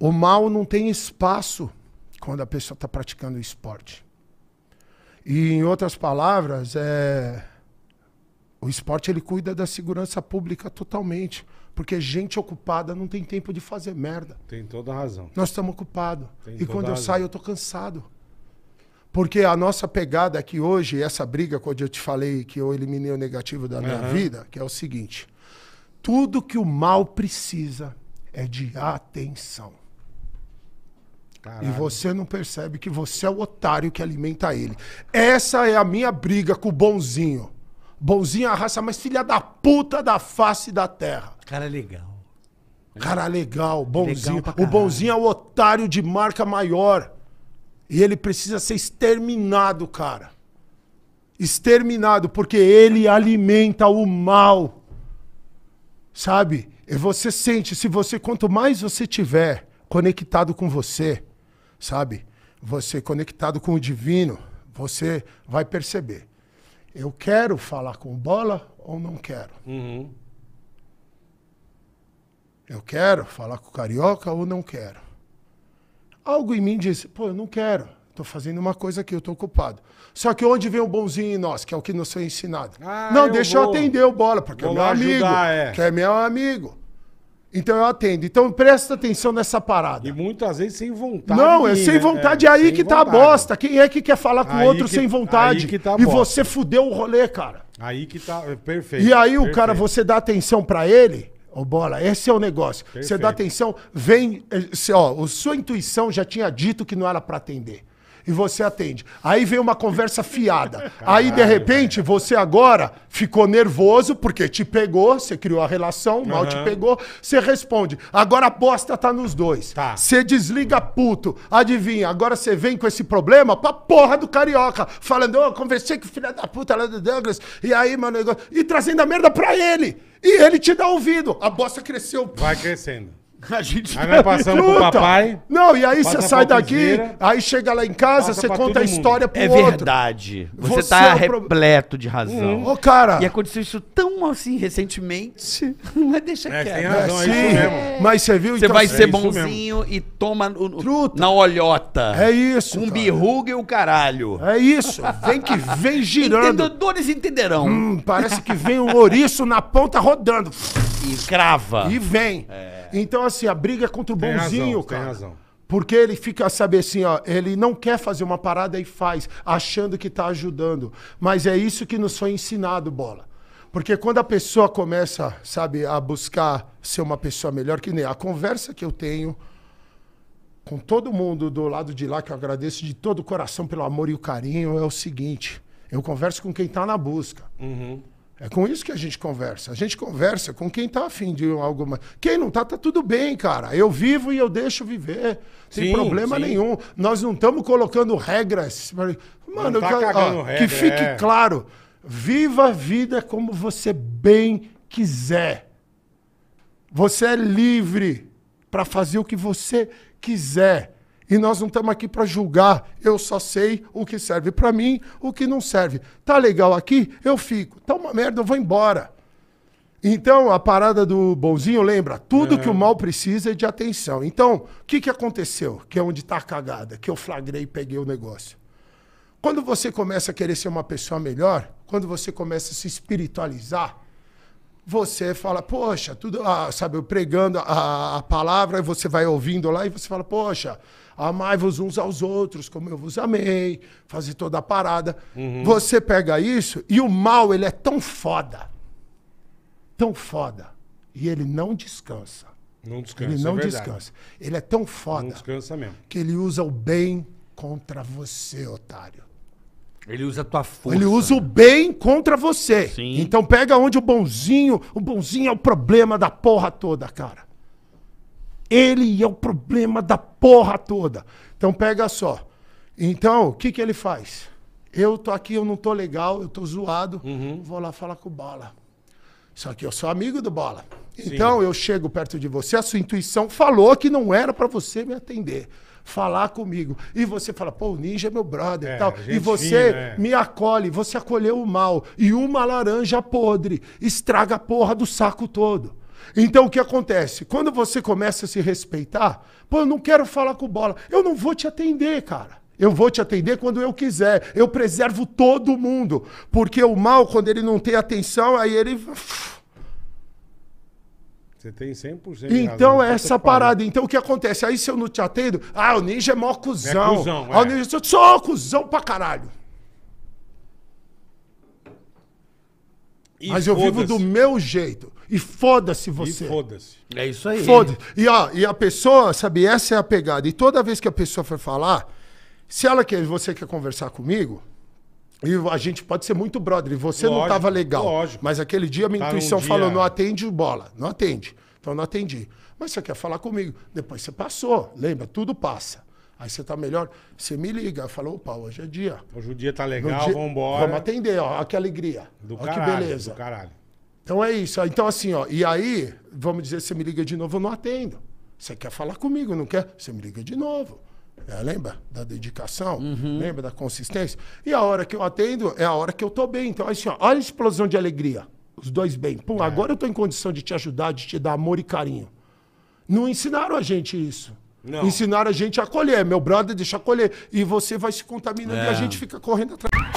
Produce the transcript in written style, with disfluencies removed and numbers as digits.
O mal não tem espaço quando a pessoa está praticando o esporte. E, em outras palavras, o esporte ele cuida da segurança pública totalmente. Porque gente ocupada não tem tempo de fazer merda. Tem toda a razão. Nós estamos ocupados. E quando eu saio, eu estou cansado. Porque a nossa pegada aqui hoje, essa briga, quando eu te falei que eu eliminei o negativo da minha vida, que é o seguinte. Tudo que o mal precisa é de atenção. Caralho. E você não percebe que você é o otário que alimenta ele. Essa é a minha briga com o Bonzinho. Bonzinho é a raça mais filha da puta da face da terra. Cara legal. Cara legal, Bonzinho. Legal o Bonzinho é o otário de marca maior. E ele precisa ser exterminado, cara. Exterminado, porque ele alimenta o mal. Sabe? E você sente, se você, quanto mais você tiver conectado com você, sabe? Você conectado com o divino, você vai perceber. Eu quero falar com Bola ou não quero? Eu quero falar com Carioca ou não quero? Algo em mim diz, pô, eu não quero. Tô fazendo uma coisa aqui, eu tô ocupado. Só que onde vem o Bonzinho em nós, que é o que nos foi ensinado? Não, deixa eu atender o Bola, porque é meu amigo. Que é meu amigo. Então eu atendo. Então presta atenção nessa parada. E muitas vezes sem vontade. Não, é sem vontade. Aí que tá a bosta. Quem é que quer falar com o outro sem vontade? E você fudeu o rolê, cara. Aí que tá... Perfeito. E aí o cara, você dá atenção pra ele... Ô, Bola, esse é o negócio. Você dá atenção, vem... Ó, a sua intuição já tinha dito que não era pra atender. E você atende. Aí vem uma conversa fiada. Aí, de repente, você agora ficou nervoso, porque te pegou, você criou a relação, o mal te pegou, você responde. Agora a bosta tá nos dois. Você desliga puto. Adivinha, agora você vem com esse problema pra porra do Carioca, falando, eu conversei com o filho da puta lá do Douglas, e aí, mano, e trazendo a merda pra ele. E ele te dá ouvido. A bosta cresceu. Vai crescendo. A gente aí nós passamos pro papai. Não, e aí você sai daqui, aí chega lá em casa, você conta a história pro outro. É verdade. Você tá repleto de razão. Ô, cara. E aconteceu isso tão assim recentemente. Mas deixa quieto. Tem razão, é isso mesmo. Mas você viu? Você vai ser bonzinho e toma na olhota. É isso. Um birruga e o caralho. É isso. Vem que vem girando. Entendedores entenderão. Parece que vem um ouriço na ponta rodando. E crava. E vem. Então, assim, a briga é contra o Bonzinho, cara. Tem razão. Porque ele fica, sabe assim, ó, ele não quer fazer uma parada e faz, achando que tá ajudando. Mas é isso que nos foi ensinado, Bola. Porque quando a pessoa começa, sabe, a buscar ser uma pessoa melhor, que nem a conversa que eu tenho com todo mundo do lado de lá, que eu agradeço de todo o coração pelo amor e o carinho, é o seguinte, eu converso com quem tá na busca. É com isso que a gente conversa. A gente conversa com quem tá afim de alguma... Quem não tá, tá tudo bem, cara. Eu vivo e eu deixo viver. Sem problema nenhum. Nós não estamos colocando regras. Mano, tá regra, que fique claro. Viva a vida como você bem quiser. Você é livre para fazer o que você quiser. E nós não estamos aqui para julgar. Eu só sei o que serve para mim, o que não serve. Tá legal aqui? Eu fico. Tá uma merda, eu vou embora. Então, a parada do Bonzinho, lembra? Tudo que o mal precisa é de atenção. Então, o que, que aconteceu? Que é onde tá a cagada, que eu flagrei e peguei o negócio. Quando você começa a querer ser uma pessoa melhor, quando você começa a se espiritualizar, você fala, poxa, tudo, sabe, eu pregando a palavra, você vai ouvindo lá e você fala, poxa, amai-vos uns aos outros, como eu vos amei, fazer toda a parada. Você pega isso e o mal, ele é tão foda. Tão foda. E ele não descansa. Não descansa, ele não descansa. Ele é tão foda. Não descansa mesmo. Que ele usa o bem contra você, otário. Ele usa a tua força. Ele usa o bem contra você. Sim. Então pega onde o Bonzinho é o problema da porra toda, cara. Ele é o problema da porra toda. Então pega só. Então, o que que ele faz? Eu tô aqui, eu não tô legal, eu tô zoado, vou lá falar com o Bola. Só que eu sou amigo do Bola. Então eu chego perto de você, a sua intuição falou que não era pra você me atender. Falar comigo. E você fala, pô, o Ninja é meu brother e tal. E você me acolhe, você acolheu o mal. E uma laranja podre estraga a porra do saco todo. Então o que acontece? Quando você começa a se respeitar, pô, eu não quero falar com o Bola. Eu não vou te atender, cara. Eu vou te atender quando eu quiser. Eu preservo todo mundo. Porque o mal, quando ele não tem atenção, aí ele... Você tem 100%. Então é essa parada. Então o que acontece? Aí se eu não te atendo, ah, o Ninja é mó cuzão. É cuzão, é. Ah, o Ninja só cuzão pra caralho. E mas eu vivo do meu jeito. E foda-se você. E foda-se. É isso aí. Foda-se. E, ó, e a pessoa, sabe, essa é a pegada. E toda vez que a pessoa for falar... Se ela quer, você quer conversar comigo, e a gente pode ser muito brother, e você lógico, não tava legal. Lógico. Mas aquele dia minha intuição falou, não atende Bola, não atende. Então não atendi. Mas você quer falar comigo. Depois você passou, lembra? Tudo passa. Aí você tá melhor, você me liga. Fala, opa, hoje é dia. Hoje o dia tá legal, dia, vamos embora. Vamos atender, ó, olha que alegria. Do olha caralho, que beleza. Do caralho. Então é isso. Então assim, ó, e aí, vamos dizer, você me liga de novo, eu não atendo. Você quer falar comigo, não quer? Você me liga de novo. É, lembra da dedicação? Uhum. Lembra da consistência? E a hora que eu atendo é a hora que eu tô bem. Então, assim, ó, olha a explosão de alegria. Os dois bem. Pum, é. Agora eu tô em condição de te ajudar, de te dar amor e carinho. Não ensinaram a gente isso. Não. Ensinaram a gente a acolher. Meu brother deixa acolher. E você vai se contaminando e a gente fica correndo atrás.